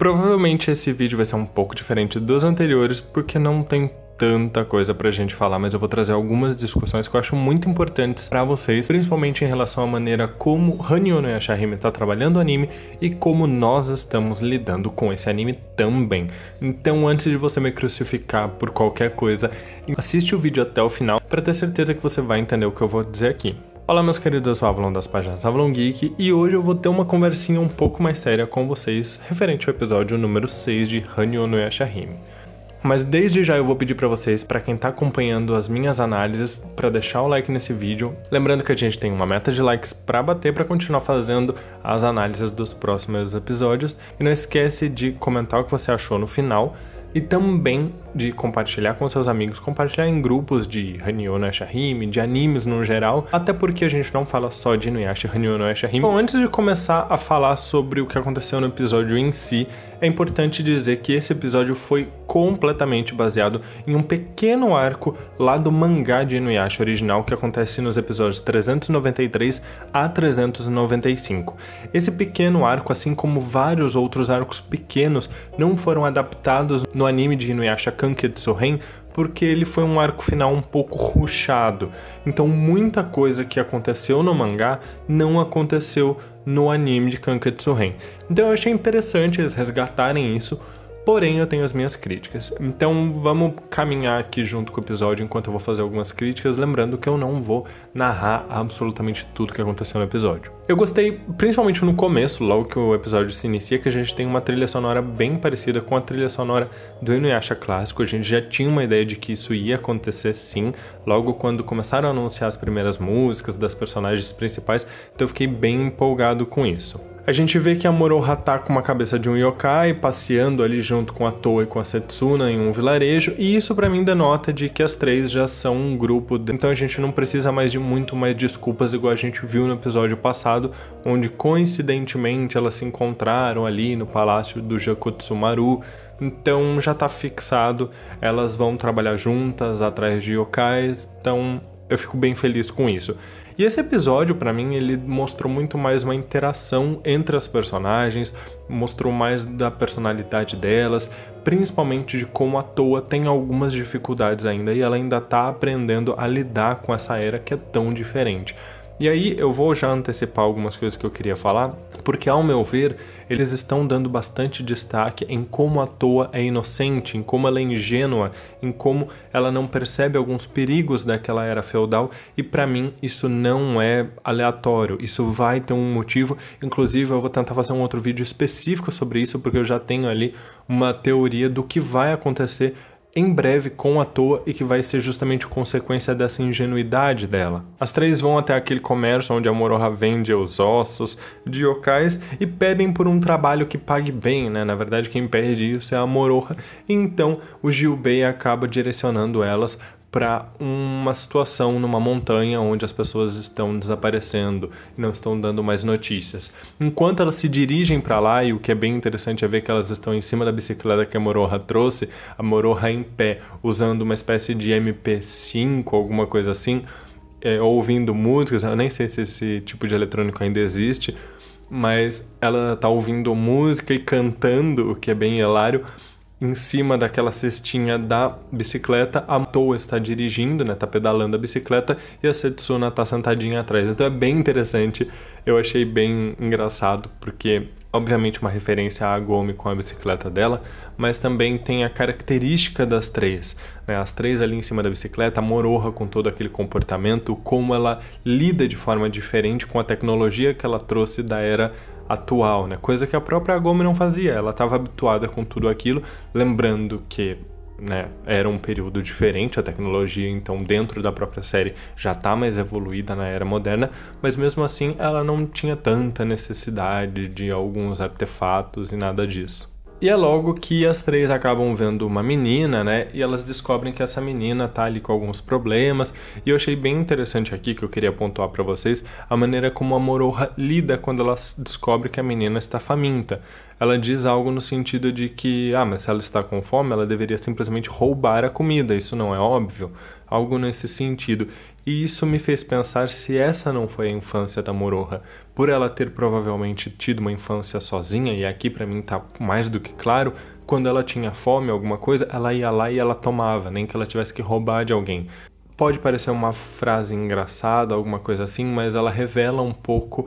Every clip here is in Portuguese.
Provavelmente esse vídeo vai ser um pouco diferente dos anteriores, porque não tem tanta coisa pra gente falar, mas eu vou trazer algumas discussões que eu acho muito importantes pra vocês, principalmente em relação à maneira como Hanyo no Yashahime tá trabalhando o anime e como nós estamos lidando com esse anime também. Então, antes de você me crucificar por qualquer coisa, assiste o vídeo até o final pra ter certeza que você vai entender o que eu vou dizer aqui. Olá meus queridos, eu sou o Avalon das páginas Avalon Geek e hoje eu vou ter uma conversinha um pouco mais séria com vocês referente ao episódio número 6 de Hanyo no Yashahime. Mas desde já eu vou pedir pra vocês, pra quem tá acompanhando as minhas análises, pra deixar o like nesse vídeo. Lembrando que a gente tem uma meta de likes pra bater, pra continuar fazendo as análises dos próximos episódios. E não esquece de comentar o que você achou no final. E também de compartilhar com seus amigos, compartilhar em grupos de Hanyo no Yashahime, de animes no geral, até porque a gente não fala só de Inuyasha e Hanyo no Yashahime. Bom, antes de começar a falar sobre o que aconteceu no episódio em si, é importante dizer que esse episódio foi completamente baseado em um pequeno arco lá do mangá de Inuyasha original, que acontece nos episódios 393 a 395. Esse pequeno arco, assim como vários outros arcos pequenos, não foram adaptados no anime de Inuyasha Kanketsuhen, porque ele foi um arco final um pouco rushado. Então muita coisa que aconteceu no mangá não aconteceu no anime de Kanketsuhen. Então eu achei interessante eles resgatarem isso, porém eu tenho as minhas críticas. Então vamos caminhar aqui junto com o episódio enquanto eu vou fazer algumas críticas, lembrando que eu não vou narrar absolutamente tudo que aconteceu no episódio. Eu gostei, principalmente no começo, logo que o episódio se inicia, que a gente tem uma trilha sonora bem parecida com a trilha sonora do Inuyasha clássico. A gente já tinha uma ideia de que isso ia acontecer sim, logo quando começaram a anunciar as primeiras músicas das personagens principais, então eu fiquei bem empolgado com isso. A gente vê que a Moroha tá com uma cabeça de um yokai, passeando ali junto com a Towa e com a Setsuna em um vilarejo, e isso pra mim denota de que as três já são um grupo, então a gente não precisa mais de muito mais desculpas igual a gente viu no episódio passado, onde coincidentemente elas se encontraram ali no palácio do Jakotsumaru. Então já tá fixado, elas vão trabalhar juntas atrás de yokais, então eu fico bem feliz com isso. E esse episódio, pra mim, ele mostrou muito mais uma interação entre as personagens, mostrou mais da personalidade delas, principalmente de como a Towa tem algumas dificuldades ainda e ela ainda tá aprendendo a lidar com essa era que é tão diferente. E aí eu vou já antecipar algumas coisas que eu queria falar, porque ao meu ver, eles estão dando bastante destaque em como a Towa é inocente, em como ela é ingênua, em como ela não percebe alguns perigos daquela era feudal, e pra mim isso não é aleatório, isso vai ter um motivo. Inclusive eu vou tentar fazer um outro vídeo específico sobre isso, porque eu já tenho ali uma teoria do que vai acontecer em breve com a Towa e que vai ser justamente consequência dessa ingenuidade dela. As três vão até aquele comércio onde a Moroha vende os ossos de yokais e pedem por um trabalho que pague bem, né? Na verdade quem pede isso é a Moroha, então o Gilbey acaba direcionando elas para uma situação numa montanha onde as pessoas estão desaparecendo e não estão dando mais notícias. Enquanto elas se dirigem para lá, e o que é bem interessante é ver que elas estão em cima da bicicleta que a Moroha trouxe, a Moroha em pé, usando uma espécie de MP5, alguma coisa assim, ouvindo músicas. Eu nem sei se esse tipo de eletrônico ainda existe, mas ela tá ouvindo música e cantando, o que é bem hilário. Em cima daquela cestinha da bicicleta, a Towa está dirigindo, né, tá pedalando a bicicleta, e a Setsuna tá sentadinha atrás. Então é bem interessante, eu achei bem engraçado, porque obviamente uma referência à Agome com a bicicleta dela, mas também tem a característica das três, né, as três ali em cima da bicicleta, a Moroha com todo aquele comportamento, como ela lida de forma diferente com a tecnologia que ela trouxe da era atual, né? Coisa que a própria Agome não fazia, ela estava habituada com tudo aquilo, lembrando que, né, era um período diferente, a tecnologia então dentro da própria série já está mais evoluída na era moderna, mas mesmo assim ela não tinha tanta necessidade de alguns artefatos e nada disso. E é logo que as três acabam vendo uma menina, né? E elas descobrem que essa menina tá ali com alguns problemas. E eu achei bem interessante aqui, que eu queria pontuar pra vocês, a maneira como a Moroha lida quando ela descobre que a menina está faminta. Ela diz algo no sentido de que, ah, mas se ela está com fome, ela deveria simplesmente roubar a comida, isso não é óbvio? Algo nesse sentido. E isso me fez pensar se essa não foi a infância da Moroha, por ela ter provavelmente tido uma infância sozinha, e aqui pra mim tá mais do que claro, quando ela tinha fome, alguma coisa, ela ia lá e ela tomava, nem que ela tivesse que roubar de alguém. Pode parecer uma frase engraçada, alguma coisa assim, mas ela revela um pouco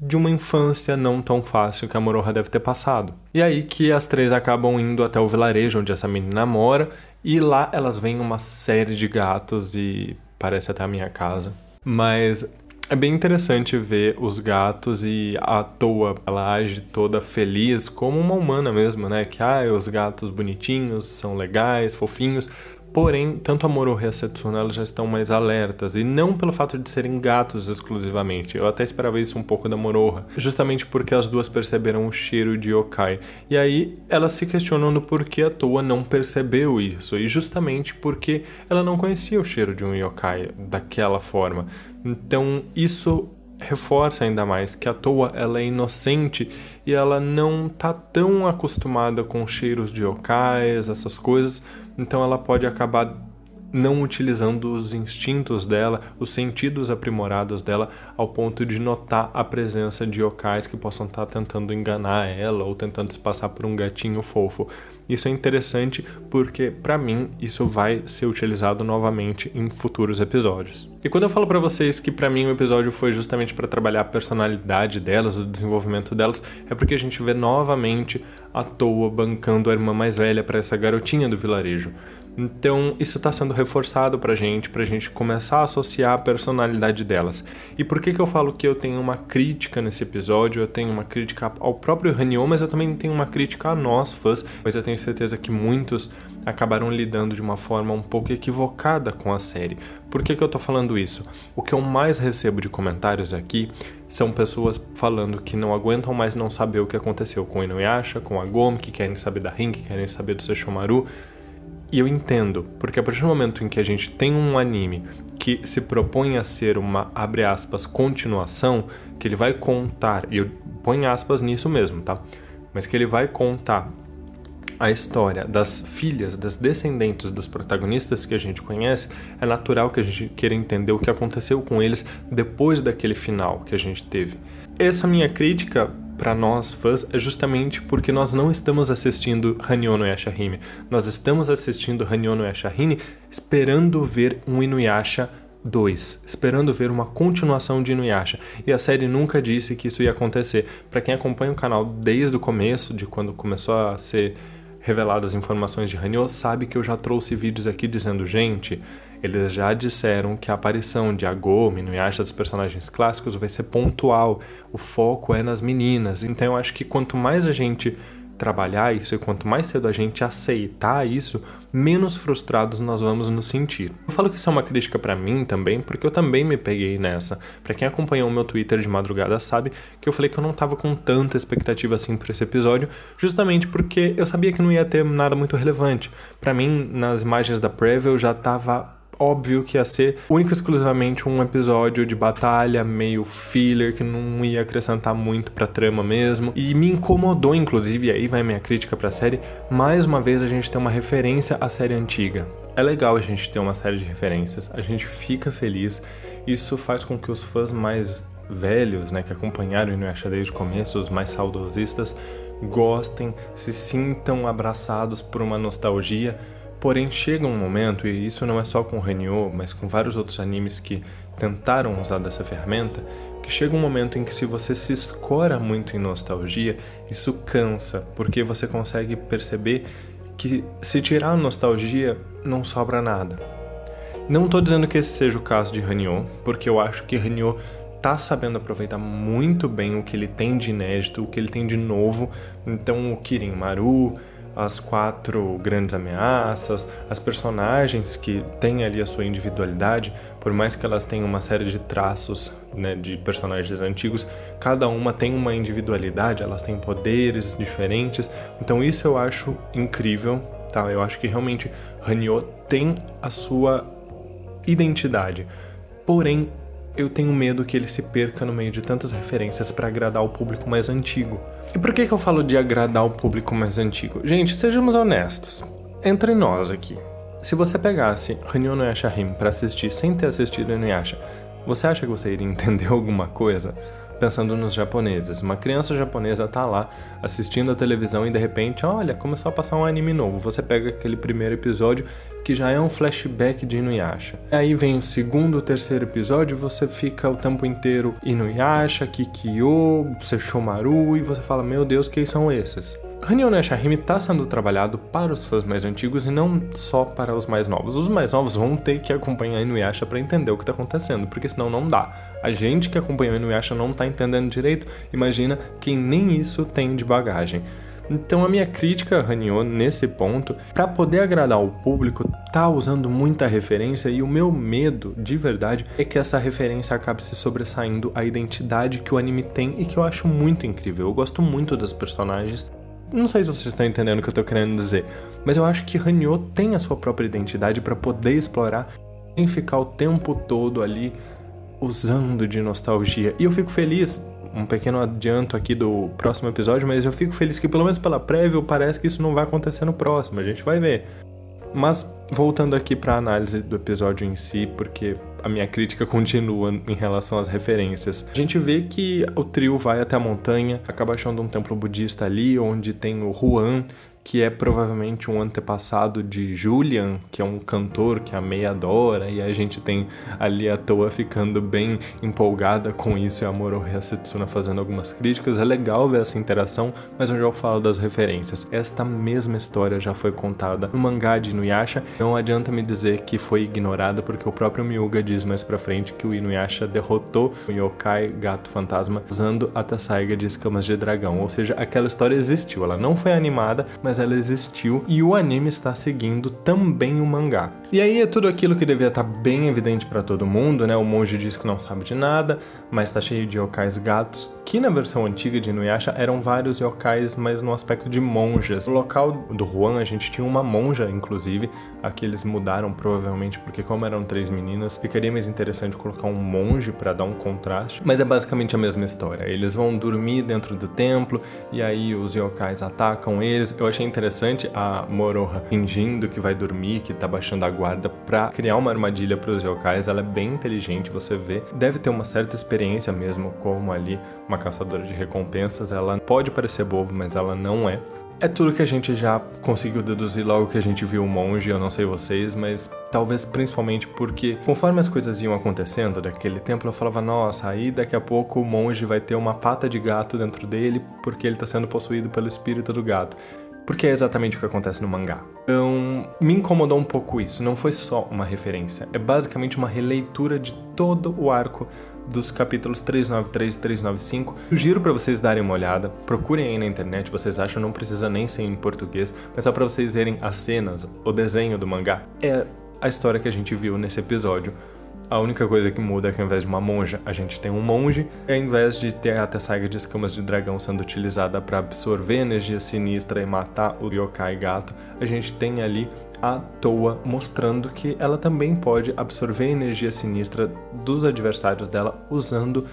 de uma infância não tão fácil que a Moroha deve ter passado. E aí que as três acabam indo até o vilarejo onde essa menina mora, e lá elas veem uma série de gatos e parece até a minha casa. Mas é bem interessante ver os gatos e a Towa, ela age toda feliz, como uma humana mesmo, né? Que, os gatos bonitinhos, são legais, fofinhos. Porém, tanto a Moroha e a Setsuna, elas já estão mais alertas, e não pelo fato de serem gatos exclusivamente. Eu até esperava isso um pouco da Moroha, justamente porque as duas perceberam o cheiro de yokai. E aí, elas se questionam do porquê a Towa não percebeu isso, e justamente porque ela não conhecia o cheiro de um yokai daquela forma. Então, isso reforça ainda mais que a Towa, ela é inocente e ela não tá tão acostumada com cheiros de yokais, essas coisas, então ela pode acabar não utilizando os instintos dela, os sentidos aprimorados dela, ao ponto de notar a presença de yokais que possam estar tentando enganar ela ou tentando se passar por um gatinho fofo. Isso é interessante porque, pra mim, isso vai ser utilizado novamente em futuros episódios. E quando eu falo pra vocês que pra mim o episódio foi justamente pra trabalhar a personalidade delas, o desenvolvimento delas, é porque a gente vê novamente a Towa bancando a irmã mais velha pra essa garotinha do vilarejo. Então isso tá sendo reforçado pra gente começar a associar a personalidade delas. E por que que eu falo que eu tenho uma crítica nesse episódio? Eu tenho uma crítica ao próprio Hanyo, mas eu também tenho uma crítica a nós, fãs, mas eu tenho certeza que muitos acabaram lidando de uma forma um pouco equivocada com a série. Por que que eu tô falando isso? O que eu mais recebo de comentários aqui são pessoas falando que não aguentam mais não saber o que aconteceu com Inuyasha, com Agome, que querem saber da Rin, que querem saber do Sesshomaru. E eu entendo, porque a partir do momento em que a gente tem um anime que se propõe a ser uma, abre aspas, continuação, que ele vai contar, e eu ponho aspas nisso mesmo, tá? Mas que ele vai contar a história das filhas, das descendentes dos protagonistas que a gente conhece, é natural que a gente queira entender o que aconteceu com eles depois daquele final que a gente teve. Essa minha crítica para nós fãs é justamente porque nós não estamos assistindo Hanyo no Yashahime. Nós estamos assistindo Hanyo no Yashahime esperando ver um Inuyasha 2, esperando ver uma continuação de Inuyasha, e a série nunca disse que isso ia acontecer. Para quem acompanha o canal desde o começo, de quando começou a ser reveladas informações de Hanyo, sabe que eu já trouxe vídeos aqui dizendo, gente, eles já disseram que a aparição de Agome, Inuyasha, dos personagens clássicos, vai ser pontual, o foco é nas meninas. Então eu acho que quanto mais a gente trabalhar isso e quanto mais cedo a gente aceitar isso, menos frustrados nós vamos nos sentir. Eu falo que isso é uma crítica pra mim também, porque eu também me peguei nessa. Pra quem acompanhou o meu Twitter de madrugada sabe que eu falei que eu não tava com tanta expectativa assim pra esse episódio, justamente porque eu sabia que não ia ter nada muito relevante. Pra mim, nas imagens da preview já tava óbvio que ia ser único e exclusivamente um episódio de batalha, meio filler, que não ia acrescentar muito pra trama mesmo. E me incomodou, inclusive, e aí vai minha crítica pra série, mais uma vez a gente tem uma referência à série antiga. É legal a gente ter uma série de referências, a gente fica feliz, isso faz com que os fãs mais velhos, né, que acompanharam o Inuyasha desde o começo, os mais saudosistas, gostem, se sintam abraçados por uma nostalgia. Porém, chega um momento, e isso não é só com Hanyo, mas com vários outros animes que tentaram usar dessa ferramenta, que chega um momento em que se você se escora muito em nostalgia, isso cansa, porque você consegue perceber que se tirar a nostalgia, não sobra nada. Não tô dizendo que esse seja o caso de Hanyo, porque eu acho que Hanyo tá sabendo aproveitar muito bem o que ele tem de inédito, o que ele tem de novo. Então o Kirin Maru, as 4 grandes ameaças, as personagens que têm ali a sua individualidade, por mais que elas tenham uma série de traços, né, de personagens antigos, cada uma tem uma individualidade, elas têm poderes diferentes, então isso eu acho incrível, tá? Eu acho que realmente Hanyo tem a sua identidade, porém eu tenho medo que ele se perca no meio de tantas referências para agradar o público mais antigo. E por que que eu falo de agradar o público mais antigo? Gente, sejamos honestos, entre nós aqui. Se você pegasse Hanyo no Yashahime para assistir sem ter assistido Inuyasha, você acha que você iria entender alguma coisa? Pensando nos japoneses, uma criança japonesa tá lá assistindo a televisão e de repente, olha, começou a passar um anime novo. Você pega aquele primeiro episódio que já é um flashback de Inuyasha. Aí vem o segundo, terceiro episódio, você fica o tempo inteiro Inuyasha, Kikyo, Sesshomaru, e você fala, meu Deus, quem são esses? Hanyo no Yashahime tá sendo trabalhado para os fãs mais antigos e não só para os mais novos. Os mais novos vão ter que acompanhar Inuyasha para entender o que tá acontecendo, porque senão não dá. A gente que acompanhou Inuyasha não tá entendendo direito, imagina quem nem isso tem de bagagem. Então a minha crítica a Hanyo nesse ponto, para poder agradar o público, tá usando muita referência, e o meu medo de verdade é que essa referência acabe se sobressaindo à identidade que o anime tem e que eu acho muito incrível. Eu gosto muito das personagens. Não sei se vocês estão entendendo o que eu tô querendo dizer, mas eu acho que Hanyo tem a sua própria identidade para poder explorar sem ficar o tempo todo ali usando de nostalgia. E eu fico feliz, um pequeno adianto aqui do próximo episódio, mas eu fico feliz que pelo menos pela prévia parece que isso não vai acontecer no próximo, a gente vai ver. Mas voltando aqui para a análise do episódio em si, porque a minha crítica continua em relação às referências. A gente vê que o trio vai até a montanha, acaba achando um templo budista ali, onde tem o Ruan, que é provavelmente um antepassado de Julian, que é um cantor que a Mei adora, e a gente tem ali a Towa ficando bem empolgada com isso, e a Moroha e a Setsuna fazendo algumas críticas. É legal ver essa interação, mas eu já falo das referências. Esta mesma história já foi contada no mangá de Inuyasha, não adianta me dizer que foi ignorada, porque o próprio Myoga diz mais pra frente que o Inuyasha derrotou o yokai, gato fantasma, usando a Tessaiga de escamas de dragão, ou seja, aquela história existiu, ela não foi animada, mas ela existiu, e o anime está seguindo também o mangá. E aí é tudo aquilo que devia estar bem evidente para todo mundo, né? O monge diz que não sabe de nada, mas está cheio de yokais gatos, que na versão antiga de Inuyasha eram vários yokais, mas no aspecto de monjas. No local do Ruan a gente tinha uma monja, inclusive, aqui eles mudaram provavelmente porque como eram três meninas, ficaria mais interessante colocar um monge para dar um contraste, mas é basicamente a mesma história. Eles vão dormir dentro do templo e aí os yokais atacam eles. Eu achei interessante a Moroha fingindo que vai dormir, que tá baixando a guarda pra criar uma armadilha pros yokais. Ela é bem inteligente, você vê. Deve ter uma certa experiência mesmo, como ali uma caçadora de recompensas. Ela pode parecer boba, mas ela não é. É tudo que a gente já conseguiu deduzir logo que a gente viu o monge, eu não sei vocês, mas talvez principalmente porque conforme as coisas iam acontecendo daquele templo, eu falava, nossa, aí daqui a pouco o monge vai ter uma pata de gato dentro dele porque ele tá sendo possuído pelo espírito do gato. Porque é exatamente o que acontece no mangá. Então, me incomodou um pouco isso. Não foi só uma referência. É basicamente uma releitura de todo o arco dos capítulos 393 e 395. Sugiro para vocês darem uma olhada. Procurem aí na internet, vocês acham, não precisa nem ser em português. Mas só para vocês verem as cenas, o desenho do mangá. É a história que a gente viu nesse episódio. A única coisa que muda é que ao invés de uma monja, a gente tem um monge, e ao invés de ter a Tessaiga de escamas de dragão sendo utilizada para absorver energia sinistra e matar o yokai gato, a gente tem ali a Towa mostrando que ela também pode absorver energia sinistra dos adversários dela usando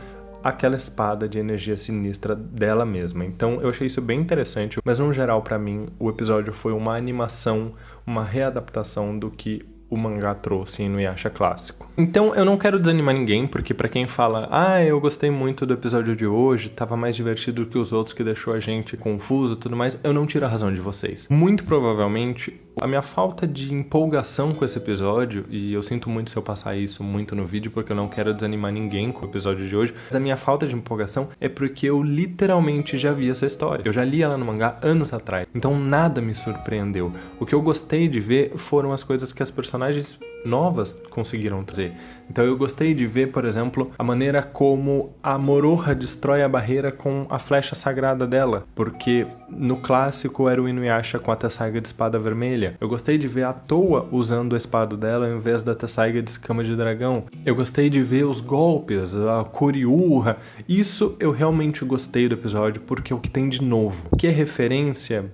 aquela espada de energia sinistra dela mesma. Então eu achei isso bem interessante, mas no geral para mim o episódio foi uma animação, uma readaptação do que o mangá trouxe no Inuyasha clássico. Então eu não quero desanimar ninguém, porque pra quem fala, ah, eu gostei muito do episódio de hoje, tava mais divertido que os outros, que deixou a gente confuso e tudo mais, eu não tiro a razão de vocês. Muito provavelmente a minha falta de empolgação com esse episódio, e eu sinto muito se eu passar isso muito no vídeo, porque eu não quero desanimar ninguém com o episódio de hoje, mas a minha falta de empolgação é porque eu literalmente já vi essa história. Eu já li ela no mangá anos atrás, então nada me surpreendeu. O que eu gostei de ver foram as coisas que as personagens novas conseguiram trazer. Então eu gostei de ver, por exemplo, a maneira como a Moroha destrói a barreira com a flecha sagrada dela, porque no clássico era o Inuyasha com a Tessaiga de espada vermelha. Eu gostei de ver a Towa usando a espada dela ao invés da Tessaiga de escama de dragão. Eu gostei de ver os golpes, a Kouryuha. Isso eu realmente gostei do episódio, porque é o que tem de novo. Que é referência,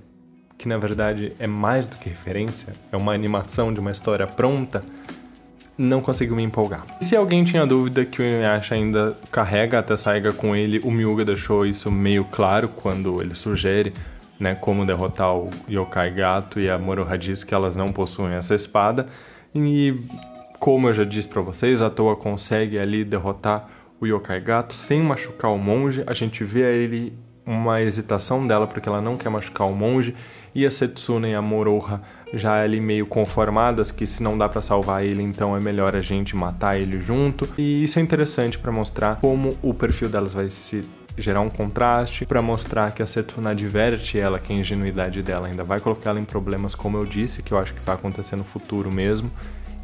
que na verdade é mais do que referência, é uma animação de uma história pronta, não conseguiu me empolgar. E se alguém tinha dúvida que o Inuyasha ainda carrega a Tessaiga com ele, o Myoga deixou isso meio claro quando ele sugere né, como derrotar o Yokai Gato, e a Moroha diz que elas não possuem essa espada. E como eu já disse para vocês, a Towa consegue ali derrotar o Yokai Gato sem machucar o monge. A gente vê ele uma hesitação dela porque ela não quer machucar o monge, e a Setsuna e a Moroha já ali meio conformadas que se não dá para salvar ele, então é melhor a gente matar ele junto. E isso é interessante para mostrar como o perfil delas vai se gerar um contraste, para mostrar que a Setsuna diverte ela, que a ingenuidade dela ainda vai colocar ela em problemas, como eu disse, que eu acho que vai acontecer no futuro mesmo.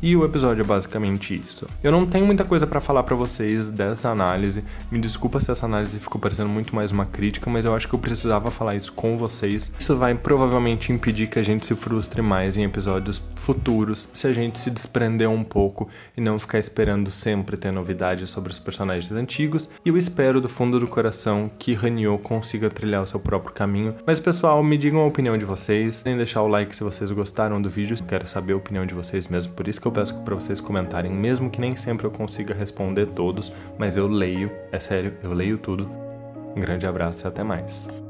E o episódio é basicamente isso. Eu não tenho muita coisa pra falar pra vocês dessa análise. Me desculpa se essa análise ficou parecendo muito mais uma crítica, mas eu acho que eu precisava falar isso com vocês. Isso vai provavelmente impedir que a gente se frustre mais em episódios futuros, se a gente se desprender um pouco e não ficar esperando sempre ter novidades sobre os personagens antigos. E eu espero do fundo do coração que Hanyo consiga trilhar o seu próprio caminho. Mas pessoal, me digam a opinião de vocês. Sem deixar o like se vocês gostaram do vídeo. Eu quero saber a opinião de vocês mesmo, por isso que eu peço para vocês comentarem, mesmo que nem sempre eu consiga responder todos, mas eu leio, é sério, eu leio tudo. Um grande abraço e até mais.